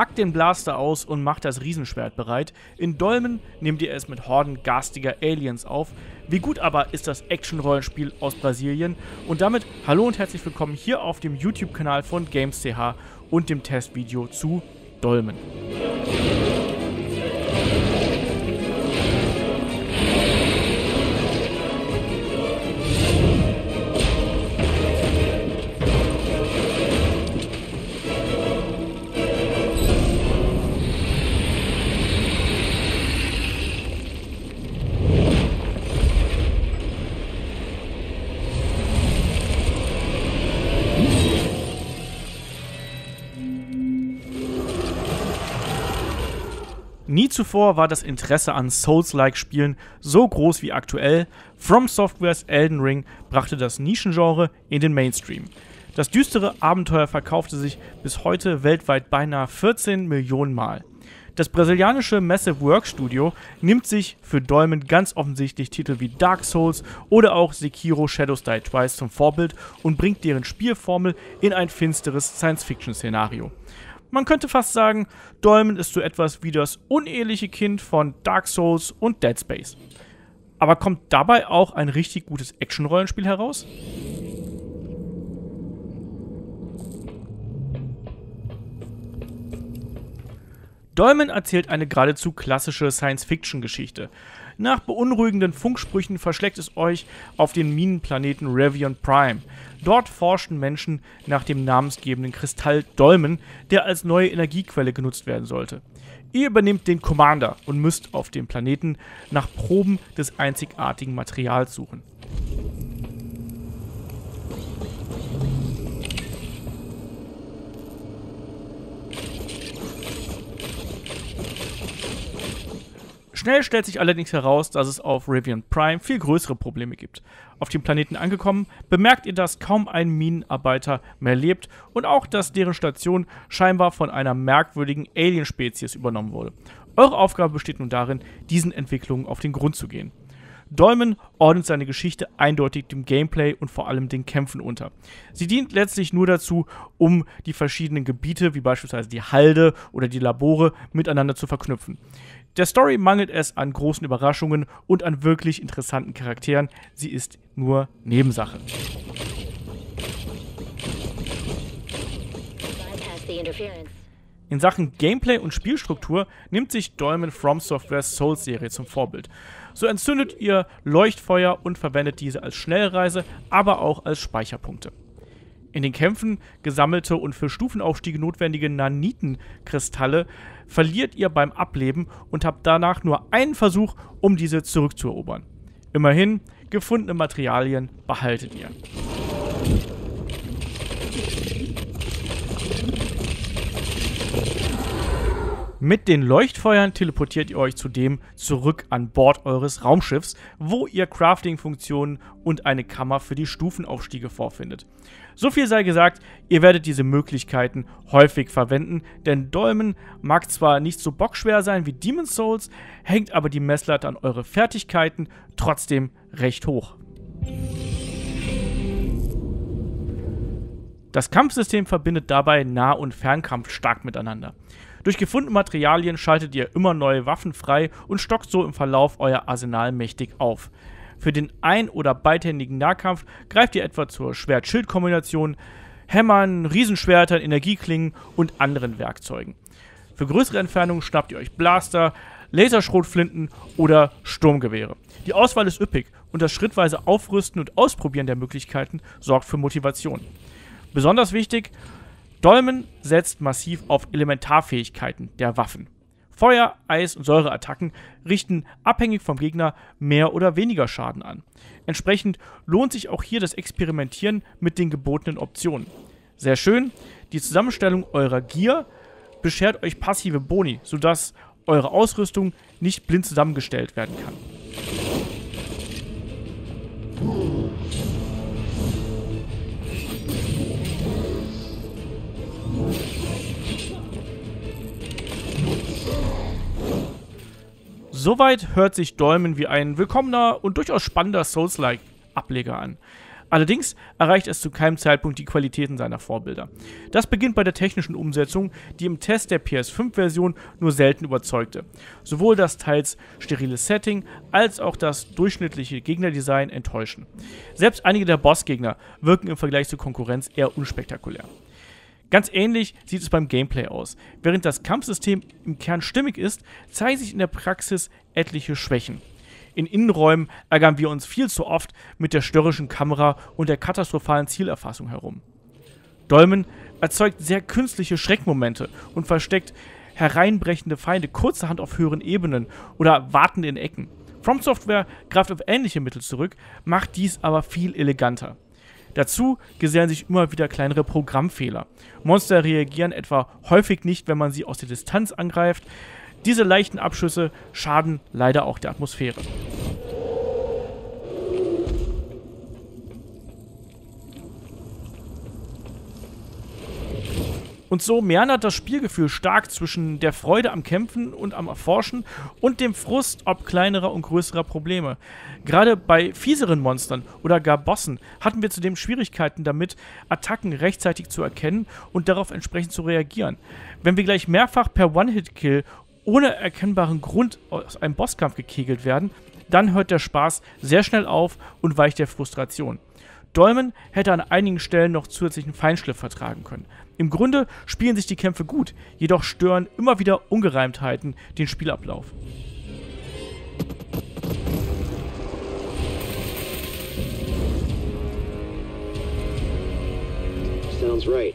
Packt den Blaster aus und macht das Riesenschwert bereit. In Dolmen nehmt ihr es mit Horden garstiger Aliens auf. Wie gut aber ist das Action-Rollenspiel aus Brasilien? Und damit hallo und herzlich willkommen hier auf dem YouTube-Kanal von Games.ch und dem Testvideo zu Dolmen. Nie zuvor war das Interesse an Souls-like-Spielen so groß wie aktuell. FromSoftwares Elden Ring brachte das Nischengenre in den Mainstream. Das düstere Abenteuer verkaufte sich bis heute weltweit beinahe 14 Millionen Mal. Das brasilianische Massive Work Studio nimmt sich für Dolmen ganz offensichtlich Titel wie Dark Souls oder auch Sekiro: Shadows Die Twice zum Vorbild und bringt deren Spielformel in ein finsteres Science-Fiction-Szenario. Man könnte fast sagen, Dolmen ist so etwas wie das uneheliche Kind von Dark Souls und Dead Space. Aber kommt dabei auch ein richtig gutes Action-Rollenspiel heraus? Dolmen erzählt eine geradezu klassische Science-Fiction-Geschichte. Nach beunruhigenden Funksprüchen verschlägt es euch auf den Minenplaneten Rivian Prime. Dort forschten Menschen nach dem namensgebenden Kristall Dolmen, der als neue Energiequelle genutzt werden sollte. Ihr übernehmt den Commander und müsst auf dem Planeten nach Proben des einzigartigen Materials suchen. Schnell stellt sich allerdings heraus, dass es auf Rivian Prime viel größere Probleme gibt. Auf dem Planeten angekommen, bemerkt ihr, dass kaum ein Minenarbeiter mehr lebt und auch, dass deren Station scheinbar von einer merkwürdigen Alien-Spezies übernommen wurde. Eure Aufgabe besteht nun darin, diesen Entwicklungen auf den Grund zu gehen. Dolmen ordnet seine Geschichte eindeutig dem Gameplay und vor allem den Kämpfen unter. Sie dient letztlich nur dazu, um die verschiedenen Gebiete, wie beispielsweise die Halde oder die Labore, miteinander zu verknüpfen. Der Story mangelt es an großen Überraschungen und an wirklich interessanten Charakteren. Sie ist nur Nebensache. In Sachen Gameplay und Spielstruktur nimmt sich Dolmen FromSoftwares Souls-Serie zum Vorbild. So entzündet ihr Leuchtfeuer und verwendet diese als Schnellreise, aber auch als Speicherpunkte. In den Kämpfen gesammelte und für Stufenaufstiege notwendige Naniten-Kristalle verliert ihr beim Ableben und habt danach nur einen Versuch, um diese zurückzuerobern. Immerhin, gefundene Materialien behaltet ihr. Mit den Leuchtfeuern teleportiert ihr euch zudem zurück an Bord eures Raumschiffs, wo ihr Crafting-Funktionen und eine Kammer für die Stufenaufstiege vorfindet. So viel sei gesagt, ihr werdet diese Möglichkeiten häufig verwenden, denn Dolmen mag zwar nicht so bockschwer sein wie Demon's Souls, hängt aber die Messlatte an eure Fertigkeiten trotzdem recht hoch. Das Kampfsystem verbindet dabei Nah- und Fernkampf stark miteinander. Durch gefundene Materialien schaltet ihr immer neue Waffen frei und stockt so im Verlauf euer Arsenal mächtig auf. Für den ein- oder beidhändigen Nahkampf greift ihr etwa zur Schwert-Schild-Kombination, Hämmern, Riesenschwertern, Energieklingen und anderen Werkzeugen. Für größere Entfernungen schnappt ihr euch Blaster, Laserschrotflinten oder Sturmgewehre. Die Auswahl ist üppig und das schrittweise Aufrüsten und Ausprobieren der Möglichkeiten sorgt für Motivation. Besonders wichtig: Dolmen setzt massiv auf Elementarfähigkeiten der Waffen. Feuer-, Eis- und Säureattacken richten abhängig vom Gegner mehr oder weniger Schaden an. Entsprechend lohnt sich auch hier das Experimentieren mit den gebotenen Optionen. Sehr schön, die Zusammenstellung eurer Gear beschert euch passive Boni, sodass eure Ausrüstung nicht blind zusammengestellt werden kann. Soweit hört sich Dolmen wie ein willkommener und durchaus spannender Souls-like-Ableger an. Allerdings erreicht es zu keinem Zeitpunkt die Qualitäten seiner Vorbilder. Das beginnt bei der technischen Umsetzung, die im Test der PS5-Version nur selten überzeugte. Sowohl das teils sterile Setting als auch das durchschnittliche Gegnerdesign enttäuschen. Selbst einige der Bossgegner wirken im Vergleich zur Konkurrenz eher unspektakulär. Ganz ähnlich sieht es beim Gameplay aus. Während das Kampfsystem im Kern stimmig ist, zeigen sich in der Praxis etliche Schwächen. In Innenräumen ärgern wir uns viel zu oft mit der störrischen Kamera und der katastrophalen Zielerfassung herum. Dolmen erzeugt sehr künstliche Schreckmomente und versteckt hereinbrechende Feinde kurzerhand auf höheren Ebenen oder wartend in Ecken. FromSoftware greift auf ähnliche Mittel zurück, macht dies aber viel eleganter. Dazu gesellen sich immer wieder kleinere Programmfehler. Monster reagieren etwa häufig nicht, wenn man sie aus der Distanz angreift. Diese leichten Abschüsse schaden leider auch der Atmosphäre. Und so meandert das Spielgefühl stark zwischen der Freude am Kämpfen und am Erforschen und dem Frust ob kleinerer und größerer Probleme. Gerade bei fieseren Monstern oder gar Bossen hatten wir zudem Schwierigkeiten damit, Attacken rechtzeitig zu erkennen und darauf entsprechend zu reagieren. Wenn wir gleich mehrfach per One-Hit-Kill ohne erkennbaren Grund aus einem Bosskampf gekegelt werden, dann hört der Spaß sehr schnell auf und weicht der Frustration. Dolmen hätte an einigen Stellen noch zusätzlichen Feinschliff vertragen können. Im Grunde spielen sich die Kämpfe gut, jedoch stören immer wieder Ungereimtheiten den Spielablauf. Sounds right.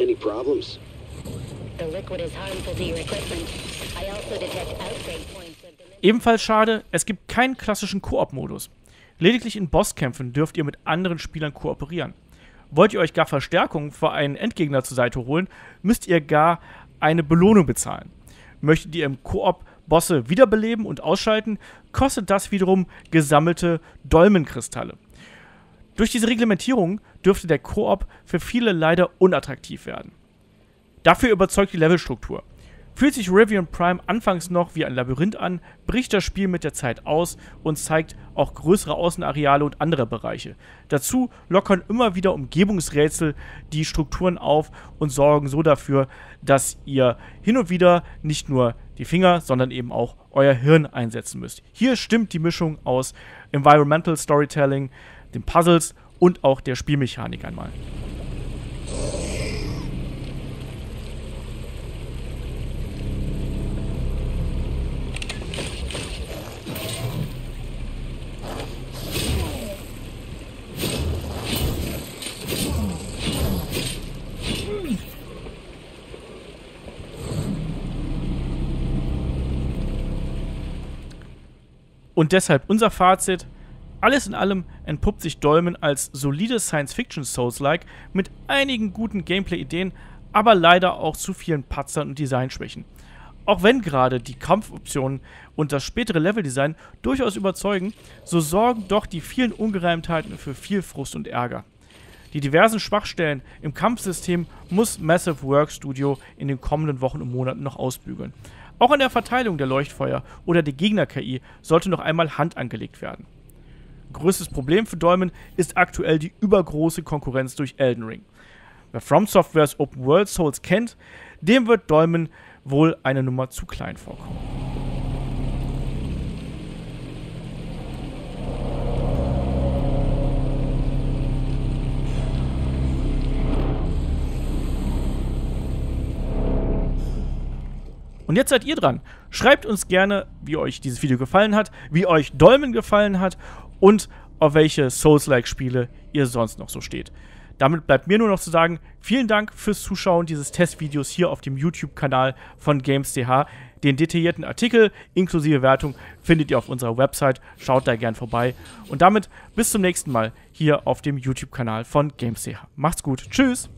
Any problems? The liquid is harmful to your equipment. I also detect outbreak points. Ebenfalls schade, es gibt keinen klassischen Koop-Modus. Lediglich in Bosskämpfen dürft ihr mit anderen Spielern kooperieren. Wollt ihr euch gar Verstärkung für einen Endgegner zur Seite holen, müsst ihr gar eine Belohnung bezahlen. Möchtet ihr im Koop Bosse wiederbeleben und ausschalten, kostet das wiederum gesammelte Dolmenkristalle. Durch diese Reglementierung dürfte der Koop für viele leider unattraktiv werden. Dafür überzeugt die Levelstruktur. Fühlt sich Rivian Prime anfangs noch wie ein Labyrinth an, bricht das Spiel mit der Zeit aus und zeigt auch größere Außenareale und andere Bereiche. Dazu lockern immer wieder Umgebungsrätsel die Strukturen auf und sorgen so dafür, dass ihr hin und wieder nicht nur die Finger, sondern eben auch euer Hirn einsetzen müsst. Hier stimmt die Mischung aus Environmental Storytelling, den Puzzles und auch der Spielmechanik einmal. Und deshalb unser Fazit: Alles in allem entpuppt sich Dolmen als solides Science-Fiction-Souls-like mit einigen guten Gameplay-Ideen, aber leider auch zu vielen Patzern und Designschwächen. Auch wenn gerade die Kampfoptionen und das spätere Leveldesign durchaus überzeugen, so sorgen doch die vielen Ungereimtheiten für viel Frust und Ärger. Die diversen Schwachstellen im Kampfsystem muss Massive Work Studio in den kommenden Wochen und Monaten noch ausbügeln. Auch an der Verteilung der Leuchtfeuer oder der Gegner-KI sollte noch einmal Hand angelegt werden. Größtes Problem für Dolmen ist aktuell die übergroße Konkurrenz durch Elden Ring. Wer FromSoftwares Open World Souls kennt, dem wird Dolmen wohl eine Nummer zu klein vorkommen. Und jetzt seid ihr dran. Schreibt uns gerne, wie euch dieses Video gefallen hat, wie euch Dolmen gefallen hat und auf welche Souls-like-Spiele ihr sonst noch so steht. Damit bleibt mir nur noch zu sagen, vielen Dank fürs Zuschauen dieses Testvideos hier auf dem YouTube-Kanal von Games.ch. Den detaillierten Artikel inklusive Wertung findet ihr auf unserer Website. Schaut da gern vorbei. Und damit bis zum nächsten Mal hier auf dem YouTube-Kanal von Games.ch. Macht's gut. Tschüss!